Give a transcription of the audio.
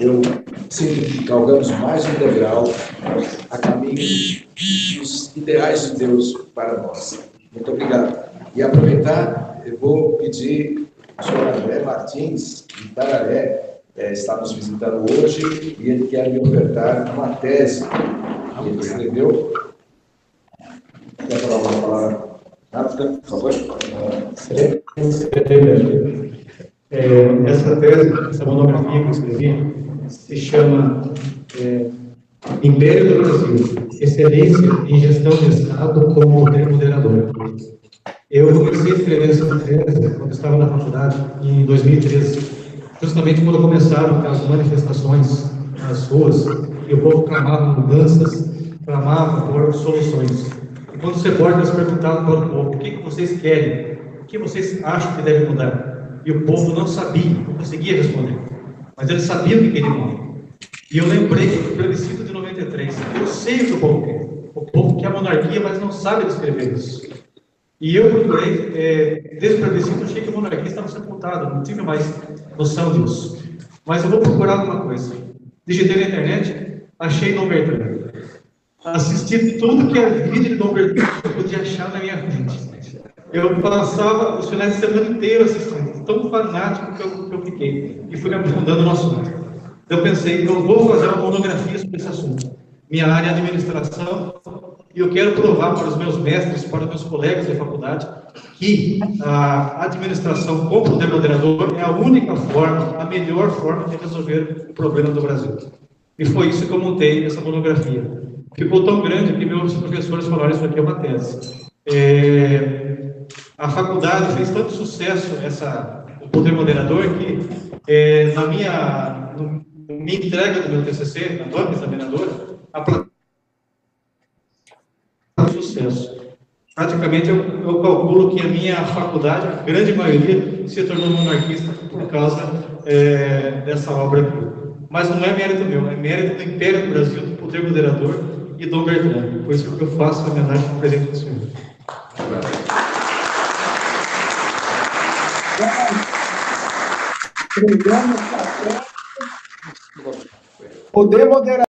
eu sinto que galgamos mais um degrau a caminho dos ideais de Deus para nós. Muito obrigado. E aproveitar, eu vou pedir o senhor André Martins de Itararé, está nos visitando hoje, e ele quer me ofertar uma tese que ele escreveu. Quer falar uma palavra rápida, por favor? Essa tese, essa monografia que eu escrevi, se chama Império do Brasil, Excelência em Gestão de Estado como Poder Moderador. Eu comecei a escrever essa tese quando estava na faculdade, em 2013, justamente quando começaram as manifestações nas ruas, e o povo clamava mudanças, clamava por soluções. E quando os repórteres perguntavam para o povo, o que vocês querem, o que vocês acham que deve mudar? E o povo não sabia, não conseguia responder, mas eles sabiam que queriam mudar. E eu lembrei do plebiscito de 93, eu sei o que o povo quer. O povo quer a monarquia, mas não sabe descrever isso. E eu procurei, desde o plebiscito, achei que a monarquia estava sepultada, não tive mais noção disso. Mas eu vou procurar alguma coisa. Digitei na internet, achei Dom Bertrand. Assisti tudo que havia de Dom Bertrand que eu podia achar na minha frente. Eu passava os finais de semana inteiro assistindo, tão fanático que eu fiquei. E fui me aprofundando no assunto. Eu pensei, eu vou fazer uma monografia sobre esse assunto. Minha área é administração, e eu quero provar para os meus mestres, para os meus colegas de faculdade, que a administração com poder moderador é a única forma, a melhor forma de resolver o problema do Brasil. E foi isso que eu montei essa monografia. Ficou tão grande que meus professores falaram, isso aqui é uma tese. A faculdade fez tanto sucesso, o poder moderador, que na minha entrega do meu TCC, na banca examinadora, sucesso. Praticamente, eu calculo que a minha faculdade, a grande maioria, se tornou monarquista por causa dessa obra aqui. Mas não é mérito meu, é mérito do Império do Brasil, do Poder Moderador e Dom Bertrand. Por isso que eu faço a homenagem ao presente do senhor. Obrigado. Poder Moderador.